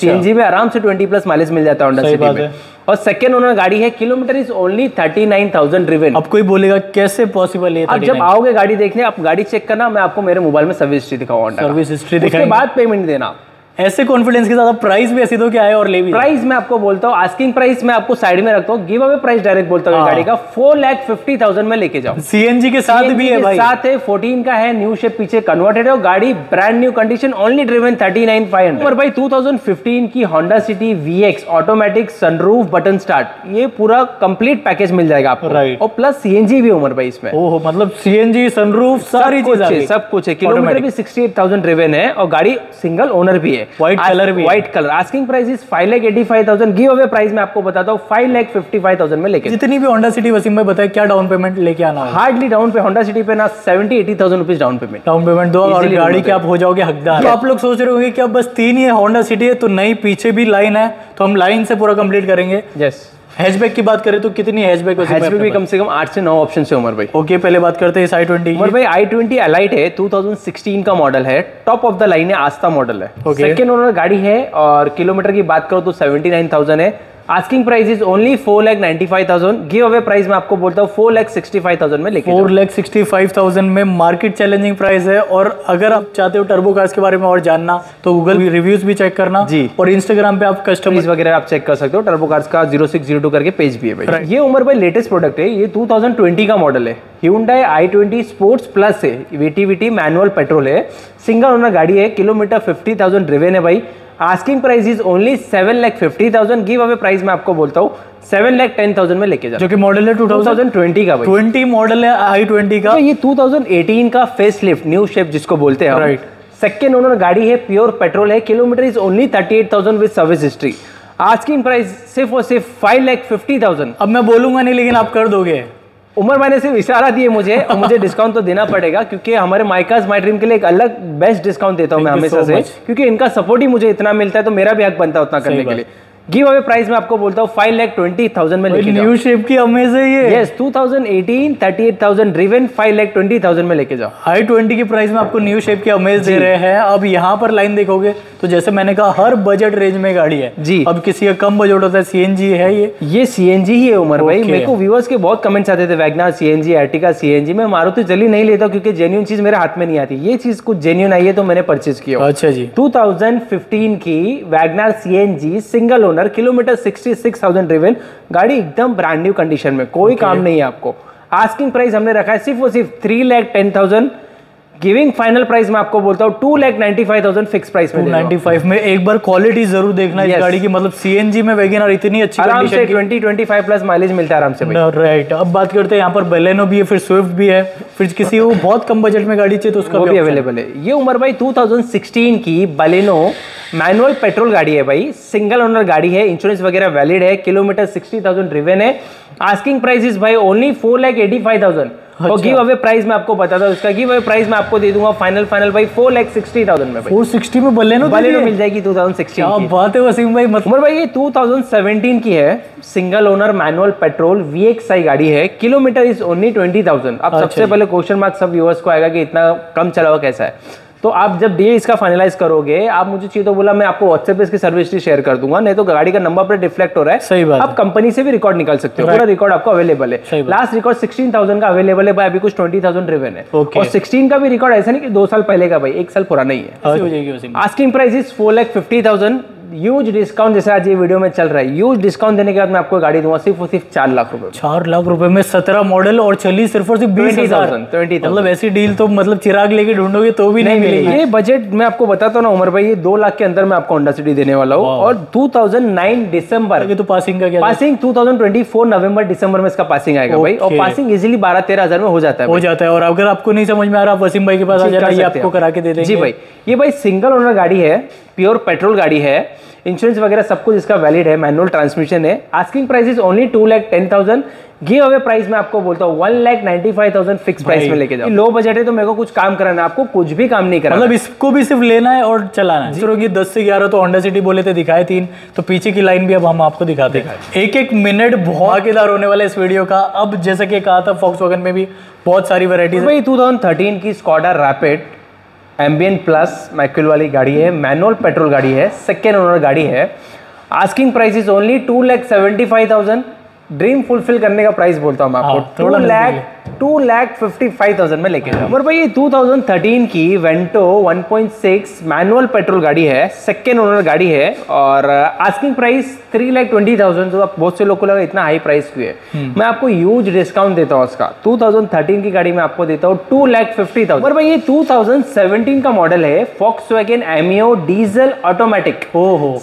CNG में आराम से 20 प्लस माइलेज मिल जाता है Honda City में। और सेकंड ओनर गाड़ी है। Kilometre is only 39,000 driven. अब कोई बोलेगा कैसे पॉसिबल है। आप जब आओगे गाड़ी देखने, आप गाड़ी चेक करना, मैं आपको मेरे मोबाइल में सर्विस हिस्ट्री दिखाऊंगा, सर्विस हिस्ट्री दिखाने के बाद पेमेंट देना। ऐसे कॉन्फिडेंस के साथ आप प्राइस भी ऐसी दो कि आए और ले भी। प्राइस मैं आपको बोलता हूँ, आस्किंग प्राइस मैं आपको साइड में रखता हूँ, गिव अवे प्राइस डायरेक्ट बोलता हूँ गाड़ी का 4,50,000 में लेके जाओ। CNG के साथ भी है भाई, साथ है, 14 का है, न्यू शेप पीछे कन्वर्टेड है और गाड़ी brand new condition, only driven 39,500। और भाई 2015 की Honda City VX automatic sunroof button start, ये पूरा कंप्लीट पैकेज मिल जाएगा आपको। राइट। और प्लस CNG भी उमर भाई इसमें। ओहो, मतलब CNG सनरूफ सारी चीजें, सब कुछ है। किलोमीटर भी 68,000 ड्रिवन है और गाड़ी सिंगल ओनर भी है, white colour. Asking price is 5,85,000। Give away price मैं आपको बताता हूँ 5,55,000 में लेके। जितनी भी Honda City वसीम भाई बताया, क्या डाउन पेमेंट लेके आना है? हार्डली डाउन पे Honda City पे ना 70-80,000 रुपीज डाउन पेमेंट दो और गाड़ी के आप हो जाओगे हकदार। तो आप लोग सोच रहे होंगे कि अब बस 3 ही Honda City है, तो नहीं, पीछे भी लाइन है, तो हम लाइन से पूरा कंप्लीट करेंगे। यस। हैचबैक की बात करें तो कितनी हैचबैक भी कम से कम 8 से 9 ऑप्शन से उमर भाई। ओके, पहले बात करते हैं इस i20। उमर भाई i20 एलाइट है, 2016 का मॉडल है, टॉप ऑफ द लाइन है, आस्था मॉडल है। सेकंड ओनर गाड़ी है और किलोमीटर की बात करो तो 79,000 है। Asking price is only 4,95,000। Give away price मैं आपको बोलता हूँ 4,65,000 में लेके। 4,65,000 में मार्केट चैलेंजिंग प्राइस है। और अगर आप चाहते हो टर्बो कार्स के बारे में और जानना तो गूगल रिव्यूज भी चेक करना जी, और इंस्टाग्राम पे आप कस्टमर्स वगैरह आप चेक कर सकते हो। टर्बो कार्स का 0602 करके पेज भी है भाई। ये उमर भाई लेटेस्ट प्रोडक्ट है, ये 2020 का मॉडल है, Hyundai i20 स्पोर्ट्स प्लस है, VTVT मैनुअल पेट्रोल है, सिंगल ओनर गाड़ी है, किलोमीटर 50,000 ड्रिवेन है भाई। Asking price is only 7,50,000। Give away price मैं आपको बोलता हूँ 7,10,000 में लेके जाओ, जो कि मॉडल है 2020 का, 20 मॉडल है i20 का। तो ये 2018 का फेसलिफ्ट न्यू शेप जिसको बोलते हैं, राइट। सेकेंड ओनर गाड़ी है, प्योर पेट्रोल है, kilometre is only 38,000 with service history. Asking price सिर्फ और सिर्फ 5,50,000। अब मैं बोलूंगा नहीं लेकिन आप कर दोगे। उमर भाई ने सिर्फ इशारा दिए मुझे और मुझे डिस्काउंट तो देना पड़ेगा क्योंकि हमारे माय कार्स माय ड्रीम के लिए एक अलग बेस्ट डिस्काउंट देता हूँ मैं हमेशा से, क्योंकि इनका सपोर्ट ही मुझे इतना मिलता है तो मेरा भी हक बनता है उतना करने के लिए। गिव अवे प्राइस मैं आपको बोलता हूँ 5,20,000 में लेके जाओ। न्यू शेप की अमेजिंग है ये। यस, 2018 38,000 ड्रिवन 5,20,000 में लेके जाओ। i20 की प्राइस में आपको न्यू शेप की अमेज दे रहे हैं। अब यहाँ पर लाइन देखोगे तो जैसे मैंने कहा हर बजट रेंज में गाड़ी है जी। अब किसी का कम बजट होता है, सीएनजी है ये सीएनजी ही है उमर भाई। मेरे को व्यूअर्स के बहुत कमेंट्स आते थे वैगनआर सीएनजी, आर्टिका सीएनजी। मैं मारुति जल्दी नहीं लेता क्योंकि जेन्युइन चीज मेरे हाथ में नहीं आती, ये चीज कुछ जेन्युइन आई है तो मैंने परचेज किया। अच्छा जी, 2015 की WagonR CNG single kilometre 66,000 driven गाड़ी, एकदम ब्रांड न्यू कंडीशन में, कोई काम नहीं है आपको। आस्किंग प्राइस हमने रखा है सिर्फ और सिर्फ 3,10,000। गिविंग फाइनल प्राइस मैं आपको बोलता हूं 2,95,000 फिक्स प्राइस में। 295 में एक बार क्वालिटी जरूर देखना इस गाड़ी की, मतलब सीएनजी में वैगन और इतनी अच्छी आराम से 20-25 प्लस माइलेज मिलता है आराम से भाई। राइट, अब बात करते हैं यहाँ पर बलेनो भी है, फिर स्विफ्ट भी है, फिर किसी को बहुत कम बजट में गाड़ी चाहिए तो उसका भी अवेलेबल है। ये उमर भाई 2016 की बलेनो मैनुअल पेट्रोल गाड़ी है भाई, सिंगल ओनर गाड़ी है, इंश्योरेंस वगैरह वैलिड है, किलोमीटर 60,000 ड्रिवन है। आस्किंग प्राइस इज भाई ओनली 4,85,000। अच्छा। और गिव अवे प्राइस मैं आपको बताता हूँ उसका, गिव अवे प्राइस मैं आपको दे दूंगा फाइनल भाई 4,60,000 में। 460 में बलेनो मिल जाएगी 2016 की। बात है वसीम भाई, मतलब भाई ये 2017 की है, single owner manual petrol VXI गाड़ी है, किलोमीटर इज ओनली 20,000। अब सबसे पहले क्वेश्चन मार्क सब व्यूअर्स को आएगा कि इतना कम चला हुआ कैसा है, तो आप जब डील इसका फाइनलाइज करोगे आप मुझे चाहिए तो बोला मैं आपको व्हाट्सएप पे इसकी सर्विस हिस्ट्री शेयर कर दूंगा, नहीं तो गाड़ी का नंबर पर डिफ्लेक्ट हो रहा है। सही बात, आप कंपनी से भी रिकॉर्ड निकाल सकते हो, पूरा रिकॉर्ड आपको अवेलेबल है। लास्ट रिकॉर्ड 16,000 का अवेलेबल है भाई, अभी कुछ 20,000 रिवेन है। और 16 का भी रिकॉर्ड ऐसा नहीं कि 2 साल पहले का भाई, 1 साल पुराना ही है। Asking price is 4,50,000। Huge discount जैसे आज ये वीडियो में चल रहा है, ह्यूज डिस्काउंट देने के बाद मैं आपको गाड़ी दूंगा सिर्फ और सिर्फ 4 लाख रुपए। 4 लाख रुपए में 17 मॉडल और चली सिर्फ और सिर्फ 20,000। मतलब ऐसी डील तो मतलब चिराग लेके ढूंढोगे तो भी नहीं मिलेगी। ये बजट मैं आपको बताता हूँ ना उमर भाई, ये 2 लाख के अंदर मैं आपको होंडा सिटी देने वाला हूँ। और 2009 दिसंबर तो पासिंग का क्या पासिंग 2024 नवंबर दिसंबर में इसका पासिंग आएगा भाई। और पासिंग इजिली 12-13,000 में हो जाता है। और अगर आपको नहीं समझ में आ रहा, आप वसीम भाई के पास आ जाना, आपको करा के दे देंगे जी भाई। ये भाई सिंगल ओनर गाड़ी है, प्योर पेट्रोल गाड़ी है, इंश्योरेंस वगैरह सब कुछ इसका वैलिड है, मैनुअल ट्रांसमिशन है। Asking price is only 2,10,000। Give away price मैं आपको बोलता हूँ 1,95,000 फिक्स प्राइस में लेके जाओ। लो बजट है तो मेरे को कुछ काम कराना है, आपको कुछ भी काम नहीं करना, मतलब इसको भी सिर्फ लेना है और चलाना है। 10 से 11 तो होंडा सिटी बोले थे, दिखाए 3, तो पीछे की लाइन भी अब हम आपको दिखाते हैं। एक मिनट बहुत मजेदार होने वाला इस वीडियो का। अब जैसा कि कहा था फॉक्सवैगन में भी बहुत सारी वैरायटीज भाई। 2013 की स्कोडा रैपिड एम्बियंट प्लस मैक्यूल वाली गाड़ी है, मैनुअल पेट्रोल गाड़ी है, सेकेंड ओनर गाड़ी है। Asking price is only 2,75,000। Dream fulfil करने का प्राइस बोलता हूँ मैं आपको 2,55,000 में लेके जाऊँ। और भाई ये 2013 की वेंटो 1.6 मैनुअल पेट्रोल गाड़ी है, सेकेंड ओनर गाड़ी है। और आस्किंग प्राइस 3,20,000, जो आप बहुत से लोग को लगा इतना हाई प्राइस क्यों है, मैं आपको ह्यूज डिस्काउंट देता हूँ उसका। 2013 की गाड़ी में आपको देता हूँ 2,50,000। और भाई ये 2017 का मॉडल है, Volkswagen Ameo diesel automatic,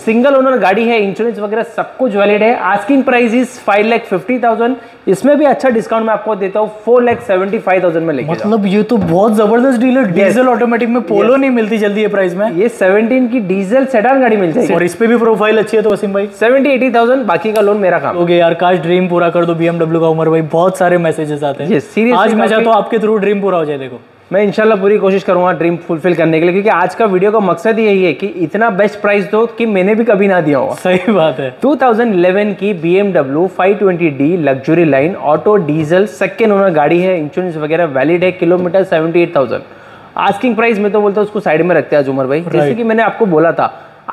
single owner गाड़ी है, इंश्योरेंस वगैरह सब कुछ वैलिड है। Asking price is 5,50,000। इसमें भी अच्छा डिस्काउंट मैं आपको देता हूँ 4,75,000 में लेके। मतलब ये तो बहुत जबरदस्त डील है, डीजल ऑटोमेटिक में पोलो नहीं मिलती जल्दी ये प्राइस में। ये 17 की डीजल सेडान गाड़ी मिल जाएगी और इस पे भी प्रोफाइल अच्छी है। तो वसीम भाई 70-80,000 बाकी का लोन मेरा काम हो गया यार। काश ड्रीम पूरा कर दो BMW का। उमर भाई बहुत सारे मैसेजेस आते हैं आज, मैं चाहता हूँ आपके थ्रू ड्रीम पूरा हो जाए। देखो मैं इंशाल्लाह पूरी कोशिश करूंगा ड्रीम फुलफिल करने के लिए, क्योंकि आज का वीडियो का मकसद यही है कि इतना बेस्ट प्राइस दो कि मैंने भी कभी ना दिया हो। सही बात है। 2011 की BMW 520D luxury line auto diesel second owner गाड़ी है, इंश्योरेंस वगैरह वैलिड है, किलोमीटर 78,000। आस्किंग प्राइस में तो बोलता हूँ उसको साइड में रखते हैं आज उमर भाई। जैसे कि मैंने आपको बोला था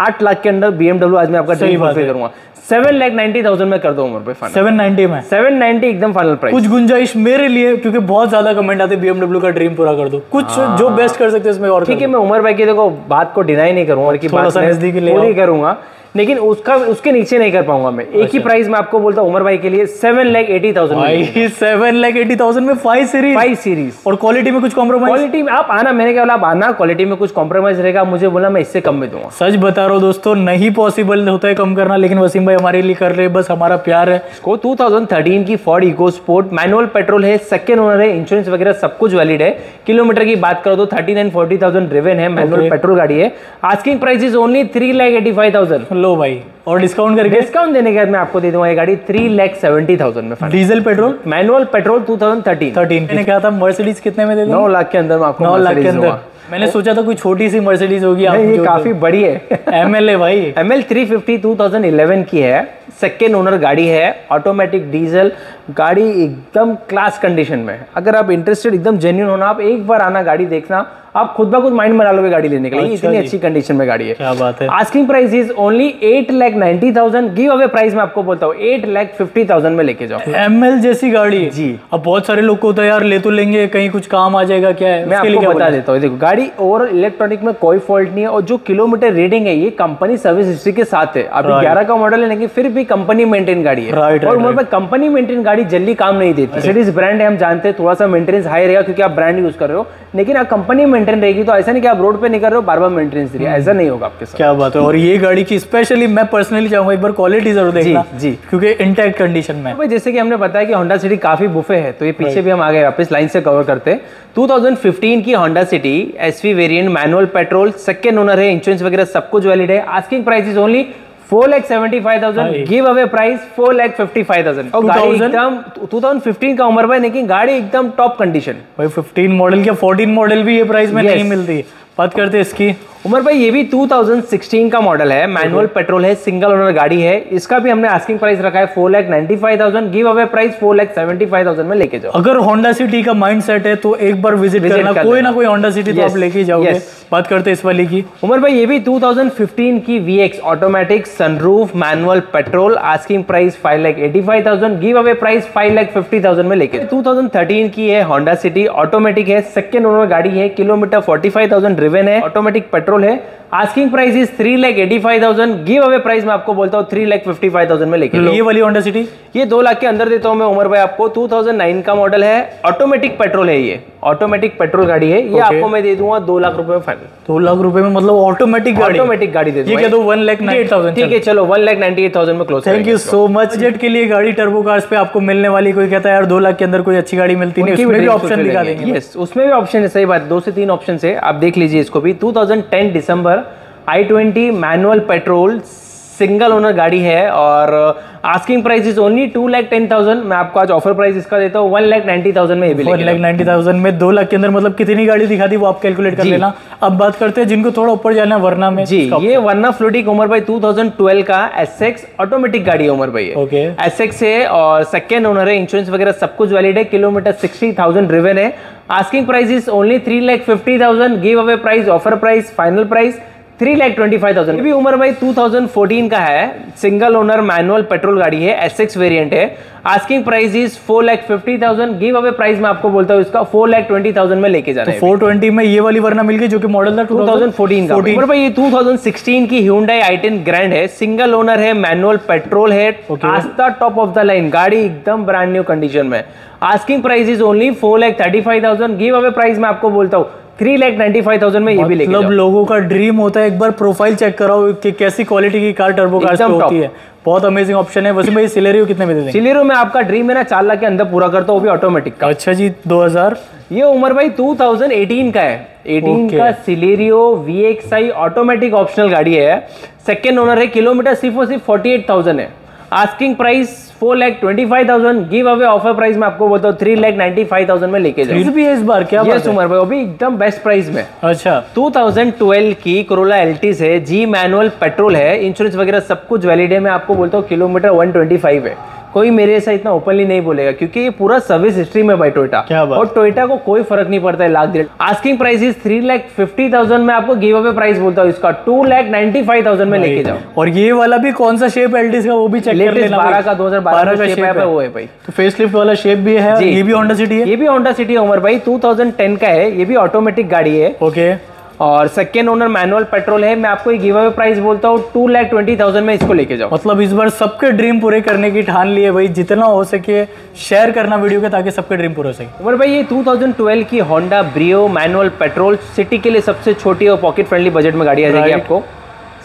8 लाख के अंदर BMW आज मैं आपका ड्रीम फुलफिल करूंगा। 7,90,000 में कर दो उमर भाई फाइनल। 790 में 790 एकदम फाइनल प्राइस। कुछ गुंजाइश मेरे लिए, क्योंकि बहुत ज्यादा कमेंट आते BMW का ड्रीम पूरा कर दो, कुछ जो बेस्ट कर सकते हैं इसमें और ठीक है। मैं उमर भाई की देखो बात को डिनाई नहीं करूंगा, पूरी करूंगा लेकिन उसका उसके नीचे नहीं कर पाऊंगा मैं। एक ही प्राइस में आपको बोलता हूँ उमर भाई के लिए 7,80,000 7,80,000 में 5 सीरीज और क्वालिटी में कुछ कॉम्प्रोमाइज। क्वालिटी में आप आना, मैंने कहा आप आना, क्वालिटी में कुछ कॉम्प्रोमाइज रहेगा। मुझे बोला मैं इससे कम में दूंगा। सच बता रहा हूँ दोस्तों, नहीं पॉसिबल होता है कम करना, लेकिन वसीम भाई हमारे लिए कर रहे हैं, बस हमारा प्यार है। इसको 2013 की फोर्ड इकोस्पोर्ट मैनुअल पेट्रोल है, सेकंड ओनर है, इंश्योरेंस वगैरह सब कुछ वैलिड है। किलोमीटर की बात करो तो 39-40,000 ड्रिवन है, मैनुअल पेट्रोल गाड़ी है। Asking price is only 3,85,000। लो भाई, और डिस्काउंट करके, डिस्काउंट देने के बाद मैं आपको दे दूंगा ये गाड़ी 3,70,000 में। Diesel petrol manual petrol 2013। मैंने कहा था मर्सिडीज कितने में दे दूं, 9 लाख के अंदर में आपको 9 लाख के अंदर। मैंने सोचा था कोई छोटी सी मर्सिडीज होगी, ये काफी बड़ी है। ML है भाई, ML 350 2011 की है, सेकेंड ओनर गाड़ी है, ऑटोमेटिक डीजल गाड़ी, एकदम क्लास कंडीशन में। अगर आप इंटरेस्टेड एकदम जेन्युइन होना, आप एक बार आना, गाड़ी देखना, आप खुद ब खुद माइंड बना लोगे गाड़ी लेने के लिए। इतनी अच्छी कंडीशन में गाड़ी है, क्या बात है। Asking price is only 8,90,000। Give away price में आपको बोलता हूँ 8,50,000 में लेके जाओ। ML जैसी गाड़ी जी। अब बहुत सारे लोग को तो यार ले तो लेंगे, कहीं कुछ काम आ जाएगा, क्या है। मैं आपको बता देता हूँ, देखो गाड़ी ओवरऑल इलेक्ट्रॉनिक में कोई फॉल्ट नहीं है, और जो किलोमीटर रीडिंग है ये कंपनी सर्विस हिस्ट्री के साथ है। अभी 11 का मॉडल है, लेकिन फिर भी कंपनी मेंटेन गाड़ी है। और कंपनी मेंटेन गाड़ी जल्दी काम नहीं देती। मर्सिडीज ब्रांड है, हम जानते हैं, थोड़ा सा मेंटेनेंस हाई रहेगा क्योंकि आप ब्रांड यूज कर रहे हो, लेकिन आप कंपनी मेंटेन रहेगी। तो ऐसा नहीं कि आप रोड पे नहीं कर रहे हो, बार बार मेंटेनेंस दे रहे हो, ऐसा नहीं होगा आपके साथ। क्या बात है। और ये गाड़ी की स्पेशली मैं पर्सनली चाहूंगा एक बार क्वालिटी जरूर देखना जी, क्योंकि इंटैक्ट कंडीशन में। तो जैसे कि हमने बताया कि होंडा सिटी काफी बुफे है, तो ये पीछे भी हम आ गए, वापस लाइन से कवर करते हैं। 2015 की Honda City SV variant manual petrol, second owner है, इंश्योरेंस वगैरह सब कुछ वैलिड है। Asking price is only 4,75,000। Give away price 4,55,000। और गाड़ी एकदम 2015 का उमर भाई, लेकिन गाड़ी एकदम टॉप कंडीशन भाई। 15 मॉडल क्या 14 मॉडल भी ये प्राइस में नहीं मिलती। बात करते हैं इसकी उमर भाई, ये भी 2016 का मॉडल है, मैनुअल पेट्रोल है, सिंगल ओनर गाड़ी है। इसका भी हमने आस्किंग प्राइस रखा है 4,95,000। गिव अवे प्राइस 4,75,000 में लेके जाओ। अगर होंडा सिटी का माइंडसेट है तो एक बार विजिट करना, कोई ना कोई होंडा सिटी तो आप लेके जाओगे। बात करते हैं इस वाली की उमर भाई, ये भी 2015 की VX automatic sunroof manual petrol, asking price 5,85,000। Give away price 5,50,000 में लेके। 2013 की है होंडा सिटी, ऑटोमेटिक है, सेकेंड ओनर गाड़ी है, किलोमीटर 45,000 ड्रिवन है, ऑटोमेटिक पेट्रोल है। Asking price is 3,85,000। Give away price में आपको बोलता हूँ 3,55,000 में लेके लो। ये वाली होंडा सिटी ये 2 लाख के अंदर देता हूँ मैं उमर भाई आपको। 2009 का मॉडल है, ऑटोमेटिक पेट्रोल है, ये ऑटोमेटिक पेट्रोल गाड़ी है। ये आपको मैं दे दूंगा 2 लाख रुपए में फाइनल। 2 लाख रुपए में मतलब ऑटोमेटिक गाड़ी दे दूंगा। ये तो 1,98,000। ठीक है चलो 1,98,000 में close. Thank you so much. Budget के लिए गाड़ी टर्बो कार्स पे आपको मिलने वाली, कोई कहता है यार 2 लाख के अंदर कोई अच्छी गाड़ी मिलती नहीं, उसमें भी ऑप्शन दिखा देंगे। यस उसमें भी ऑप्शन है, सही बात, 2 से 3 ऑप्शन है, आप देख लीजिए इसको भी। 2010 दिसंबर i20 manual petrol, single owner गाड़ी है, और आस्किंग प्राइस इज ओनली 2,10,000। मैं आपको आज ऑफर प्राइस इसका देता हूँ 1,90,000 में। 1,90,000 में 2 लाख के अंदर मतलब कितनी गाड़ी दिखा दी वो आप कैलकुलेट कर लेना। अब बात करते हैं जिनको थोड़ा ऊपर जाना है, वरना में जी ये वरना फ्लूटिक उमर भाई 2012 का SX ऑटोमेटिक गाड़ी है उमर भाई, ओके SX है और सेकेंड ओनर है, इंश्योरेंस वगैरह सब कुछ वैलिड है, किलोमीटर 60,000 ड्रिवन है। Asking price is only 3,50,000। Give away price, offer price, final price 3,25,000। ये भी उमर भाई 2014 का है, सिंगल ओनर मैनुअल पेट्रोल गाड़ी है, SX वेरिएंट है। Asking price is 4,50,000। Give away price में आपको बोलता हूँ इसका 4,20,000 में लेके जाना है। 420 में ये वाली वरना मिल गई, जो कि मॉडल था 2014 का। उमर भाई ये 2016 की Hyundai i10 ग्रैंड है, सिंगल ओनर है, मैनुअल पेट्रोल है, आस्था टॉप ऑफ द लाइन गाड़ी, एकदम ब्रांड न्यू कंडीशन में। Asking price is only 4,35,000। Give away price में आपको बोलता हूँ 3,95,000 में ये भी लेके जाओ। मतलब लोगों का ड्रीम होता है, एक बार प्रोफाइल चेक कराओ कि कैसी क्वालिटी की कार टर्बो कार्स पे होती है। बहुत अमेजिंग ऑप्शन है। वैसे भाई सिलेरियो कितने में दे देंगे? सिलेरियो में आपका ड्रीम है ना 4 लाख के अंदर पूरा करता हूँ, वो भी ऑटोमेटिक। अच्छा जी 2000 ये उमर भाई 2018 का है, 18 का सिलेरियो VXI ऑटोमेटिक ऑप्शनल गाड़ी है, सेकेंड ओनर है, किलोमीटर सिर्फ और सिर्फ 48,000 है। Asking price 4,25,000। Give away offer price में आपको बोलता हूँ 3,95,000 में लेके जाओ। भी है इस बार, क्या बात है उमर भाई, वो भी एकदम बेस्ट प्राइस में। अच्छा 2012 की कोरोला एल्टिस है, जी मैनुअल पेट्रोल है, इंश्योरेंस वगैरह सब कुछ वैलिड है। मैं आपको बोलता हूँ किलोमीटर 125 है। कोई मेरे से इतना ओपनली नहीं बोलेगा क्योंकि ये पूरा सर्विस हिस्ट्री में भाई टोयोटा, और टोयोटा को कोई फर्क नहीं पड़ता है लाख डेढ़। आस्किंग प्राइस इज 3,50,000 में आपको गिव अवे प्राइस बोलता हूँ इसका 2,95,000 में लेके जाओ। और ये वाला भी कौन सा शेप एल्टिस का, वो भी चेक कर लेना, 12 का 2012 का शेप है वो है भाई, तो फेसलिफ्ट वाला शेप भी है। ये भी होंडा सिटी है, ये भी होंडा सिटी है उमर भाई 2010 का है, ये भी ऑटोमेटिक गाड़ी है, ओके और सेकेंड ओनर मैनुअल पेट्रोल है। मैं आपको गिव अवे प्राइस बोलता हूँ 2,20,000 में इसको लेके जाओ। मतलब इस बार सबके ड्रीम पूरे करने की ठान लिए भाई, जितना हो सके शेयर करना वीडियो के ताकि सबके ड्रीम पूरे हो सके। और भाई ये 2012 की Honda Brio manual petrol city के लिए सबसे छोटी और पॉकेट फ्रेंडली बजट में गाड़ी आ जाएगी आपको।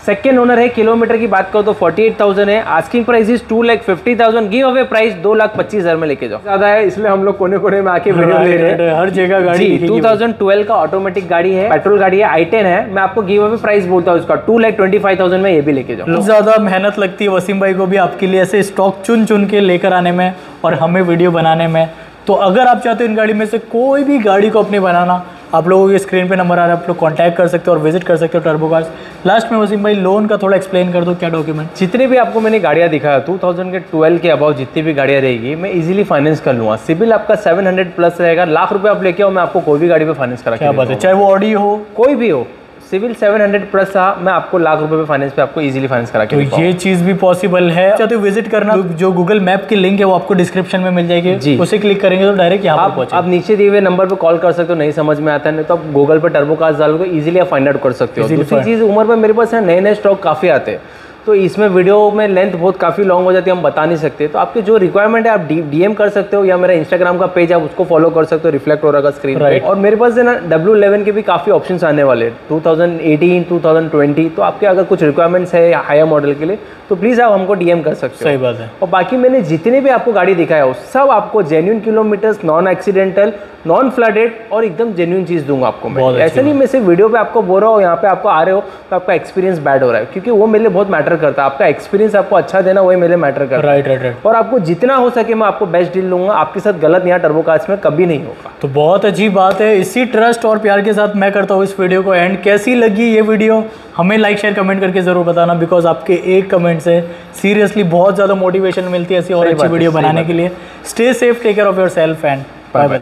सेकेंड ओनर है, किलोमीटर की बात करो तो 48,000 है, asking price is 2,50,000, give away price 2,25,000 में लेके जाओ। ज़्यादा है इसलिए हम लोग कोने कोने में आके वीडियो ले रहे हैं हर जगह गाड़ी। 2012 का ऑटोमेटिक गाड़ी है, पेट्रोल गाड़ी है, i10 है। मैं आपको गिव अवे प्राइस बोलता हूँ इसका 2,25,000 में ये भी लेके जाओ। बहुत ज़्यादा मेहनत लगती है वसीम भाई को भी आपके लिए ऐसे स्टॉक चुन चुन के लेकर आने में और हमें वीडियो बनाने में। तो अगर आप चाहते हो इन गाड़ी में से कोई भी गाड़ी को अपनी बनाना, आप लोगों के स्क्रीन पे नंबर आ रहा है, आप लोग कांटेक्ट कर सकते हो और विजिट कर सकते हो टर्बो कार्स। लास्ट में वसीम भाई लोन का थोड़ा एक्सप्लेन कर दो, क्या डॉक्यूमेंट। जितने भी आपको मैंने गाड़ियाँ दिखाया 2012 के अबाउट जितनी भी गाड़ियाँ रहेगी मैं इजीली फाइनेंस कर लूँगा। सिबिल आपका 700 प्लस रहेगा, लाख रुपये आप लेके आओ मैं आपको कोई भी गाड़ी पर फाइनेंस करा के दूंगा, चाहे वो ऑडी हो कोई भी हो। सिविल 700 प्लस था, मैं आपको लाख रुपए पे फाइनेंस पे आपको इजीली फाइनेंस करा के तो ये चीज़ भी पॉसिबल है। चाहते हो विजिट करना, जो गूगल मैप की लिंक है वो आपको डिस्क्रिप्शन में मिल जाएगी जी, उसे क्लिक करेंगे तो डायरेक्ट यहाँ आप नीचे दिए हुए नंबर पे कॉल कर सकते हो। नहीं समझ में आता है नहीं तो आप गूगल पे टर्बो कार्स डालोगे, इजीली आप फाइंड आउट कर सकते हो। दूसरी चीज़ उम्र में मेरे पास है नए नए स्टॉक काफ़ी आते हैं, तो इसमें वीडियो में लेंथ बहुत काफ़ी लॉन्ग हो जाती है, हम बता नहीं सकते। तो आपके जो रिक्वायरमेंट है आप डीएम कर सकते हो या मेरा इंस्टाग्राम का पेज आप उसको फॉलो कर सकते हो, रिफ्लेक्ट हो रहा है स्क्रीन पे। और मेरे पास है ना W11 के भी काफ़ी ऑप्शंस आने वाले 2018 2020। तो आपके अगर कुछ रिक्वायरमेंट्स है हायर मॉडल के लिए तो प्लीज़ आप हमको डीएम कर सकते हो। सही बात है। और बाकी मैंने जितने भी आपको गाड़ी दिखाया हो सब आपको genuine kilometres, non accidental, non flooded और एकदम जेन्यून चीज़ दूंगा आपको मैं। ऐसा नहीं मैं सिर्फ वीडियो पर आपको बोल रहा हूँ, यहाँ पे आपको आ रहे हो तो आपका एक्सपीरियंस बैड हो रहा है, क्योंकि वो मेरे लिए बहुत मैटर करता है। आपका एक्सपीरियंस आपको अच्छा देना वही मेरे मैटर करता है। Right right right. और आपको जितना हो सके मैं आपको बेस्ट डील दूंगा, आपके साथ गलत यहाँ टर्बो कार्स में कभी नहीं होगा। तो बहुत अजीब बात है, इसी ट्रस्ट और प्यार के साथ मैं करता हूँ इस वीडियो को एंड। कैसी लगी ये वीडियो हमें लाइक शेयर कमेंट करके जरूर बताना, बिकॉज आपके एक कमेंट से सीरियसली बहुत ज़्यादा मोटिवेशन मिलती है ऐसी और अच्छी वीडियो बनाने के लिए। Stay safe, take care of yourself and bye bye.